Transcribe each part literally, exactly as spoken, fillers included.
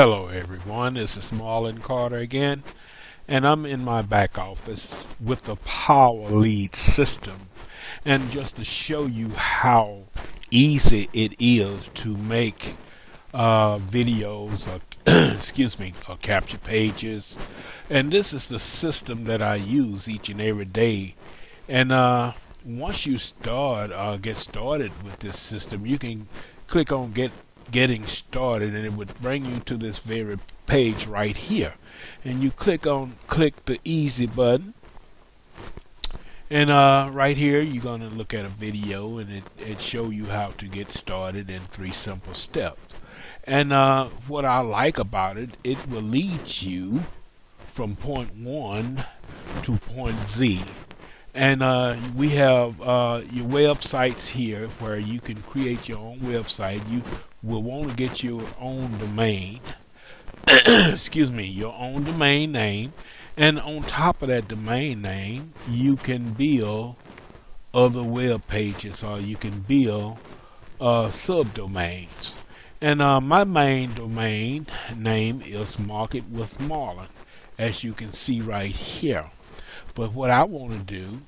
Hello everyone, this is Marlin Carter again, and I'm in my back office with the Power Lead System, and just to show you how easy it is to make uh, videos, or, excuse me, or capture pages. And this is the system that I use each and every day. And uh, once you start, uh, get started with this system, you can click on Get Getting Started, and it would bring you to this very page right here, and you click on click the easy button, and uh, right here you're gonna look at a video, and it, it show you how to get started in three simple steps. And uh, what I like about it, it will lead you from point one to point Z. And uh, we have uh, your websites here where you can create your own website. You will want to get your own domain, excuse me, your own domain name. And on top of that domain name, you can build other web pages, or you can build uh, subdomains. And uh, my main domain name is Market with Marlin, as you can see right here. But what I want to do,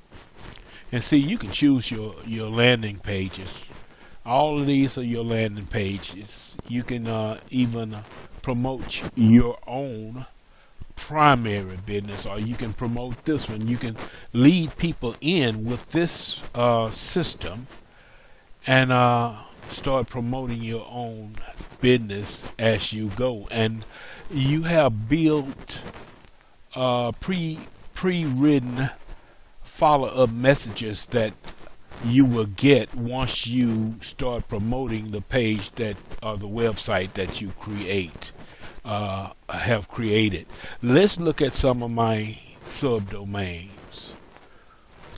and see, you can choose your, your landing pages. All of these are your landing pages. You can uh, even promote your own primary business, or you can promote this one. You can lead people in with this uh, system and uh, start promoting your own business as you go. And you have built uh, pre pre-written follow-up messages that you will get once you start promoting the page that or the website that you create uh, have created. Let's look at some of my subdomains.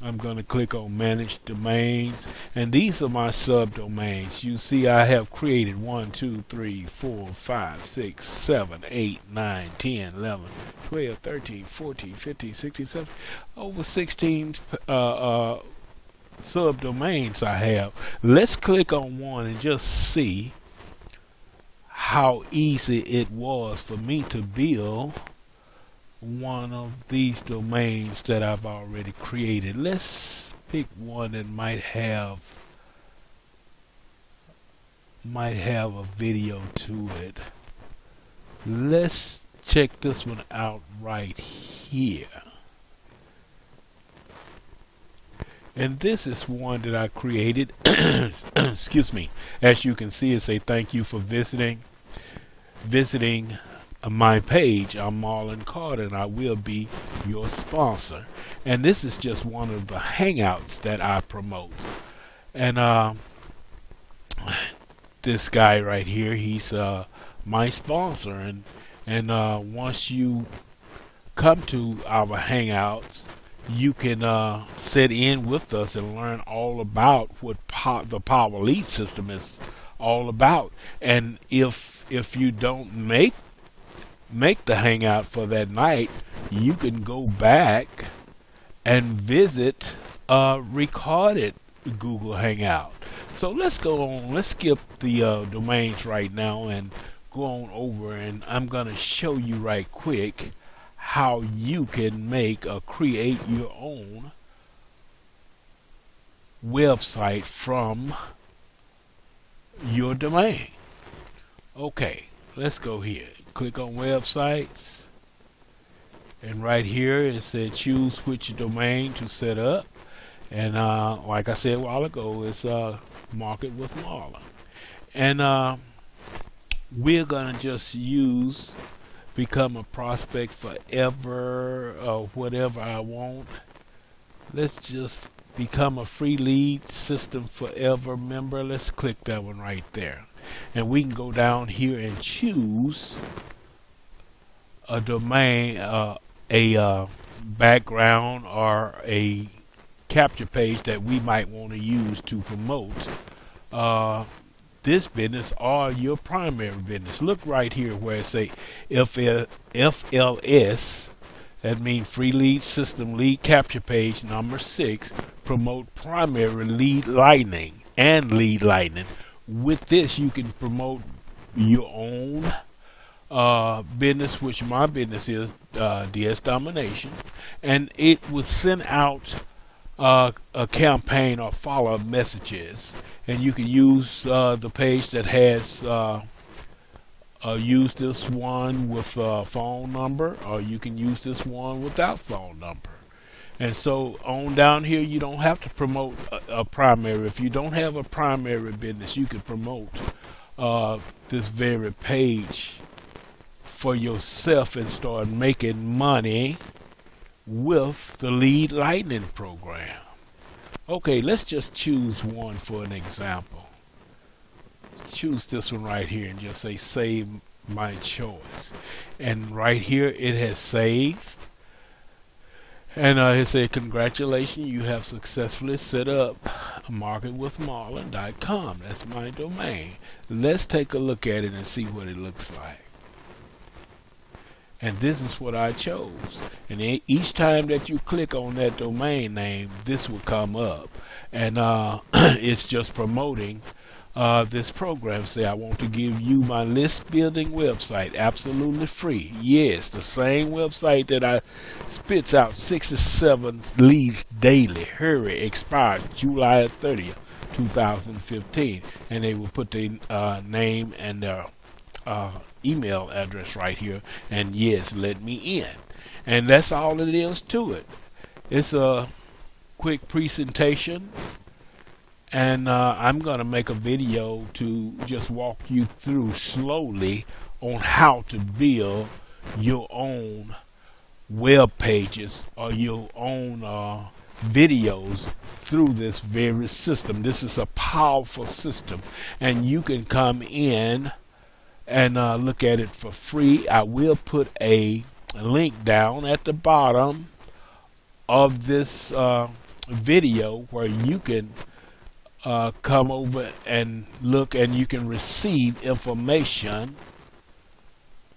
I'm going to click on Manage Domains, and these are my subdomains. You see, I have created one, two, three, four, five, six, seven, eight, nine, ten, eleven, twelve, thirteen, fourteen, fifteen, sixteen, seventeen, over sixteen uh, uh, subdomains I have. Let's click on one and just see how easy it was for me to build one of these domains that I've already created. Let's pick one that might have might have a video to it. Let's check this one out right here. And this is one that I created. Excuse me. As you can see, it say thank you for visiting visiting my page. I'm Marlin Carter, and I will be your sponsor. And this is just one of the hangouts that I promote. And uh, this guy right here, he's uh, my sponsor. And and uh, once you come to our hangouts, you can uh, sit in with us and learn all about what po the Power Lead System is all about. And if if you don't make make the hangout for that night, you can go back and visit uh, recorded Google Hangout. So let's go on, let's skip the uh, domains right now and go on over, and I'm gonna show you right quick how you can make or create your own website from your domain. Okay, let's go here. Click on Websites, and right here it said choose which domain to set up. And uh, like I said a while ago, it's uh, Market with Marlin, and uh, we're gonna just use Become a Prospect Forever or whatever I want. Let's just become a free lead system forever member. Let's click that one right there, and we can go down here and choose a domain, uh, a uh, background, or a capture page that we might want to use to promote uh, this business or your primary business. Look right here where it say F L S, that means free lead system lead capture page number six, promote primary lead lightning and lead lightning. With this, you can promote your own uh, business, which my business is uh, D S Domination, and it would send out uh, a campaign or follow-up messages, and you can use uh, the page that has uh, uh, use this one with a phone number, or you can use this one without phone number. And so on down here, you don't have to promote a, a primary. If you don't have a primary business, you can promote uh, this very page for yourself and start making money with the Lead Lightning program. Okay, let's just choose one for an example. Choose this one right here and just say save my choice. And right here it has saved. And uh, he said, congratulations, you have successfully set up market with marlin dot com. That's my domain. Let's take a look at it and see what it looks like. And this is what I chose. And each time that you click on that domain name, this will come up. And uh, it's just promoting uh, this program. Say, I want to give you my list building website absolutely free. Yes, the same website that I spits out sixty-seven leads daily. Hurry, expired July thirtieth two thousand fifteen, and they will put their uh, name and their uh, email address right here, and yes, let me in. And that's all it is to it. It's a quick presentation. And uh, I'm going to make a video to just walk you through slowly on how to build your own web pages or your own uh, videos through this very system. This is a powerful system, and you can come in and uh, look at it for free. I will put a link down at the bottom of this uh, video where you can Uh, come over and look, and you can receive information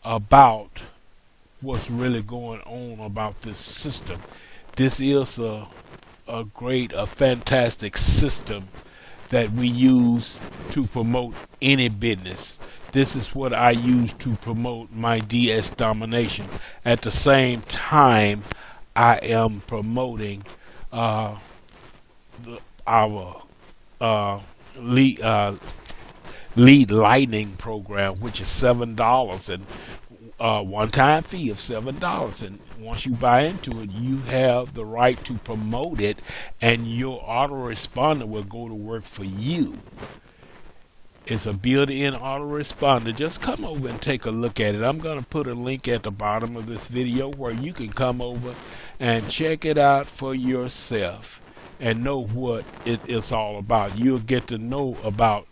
about what's really going on about this system. This is a, a great, a fantastic system that we use to promote any business. This is what I use to promote my D S Domination. At the same time, I am promoting uh, the, our Uh, lead, uh, lead Lightning program, which is seven dollars, and uh, one-time fee of seven dollars. And once you buy into it, you have the right to promote it, and your autoresponder will go to work for you. It's a built-in autoresponder. Just come over and take a look at it. I'm going to put a link at the bottom of this video where you can come over and check it out for yourself and know what it is all about. You'll get to know about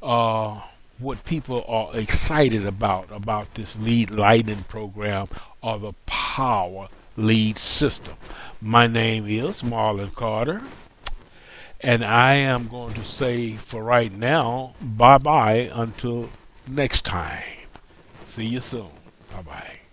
uh, what people are excited about, about this Lead Lightning program or the Power Lead System. My name is Marlin Carter, and I am going to say for right now, bye-bye until next time. See you soon. Bye-bye.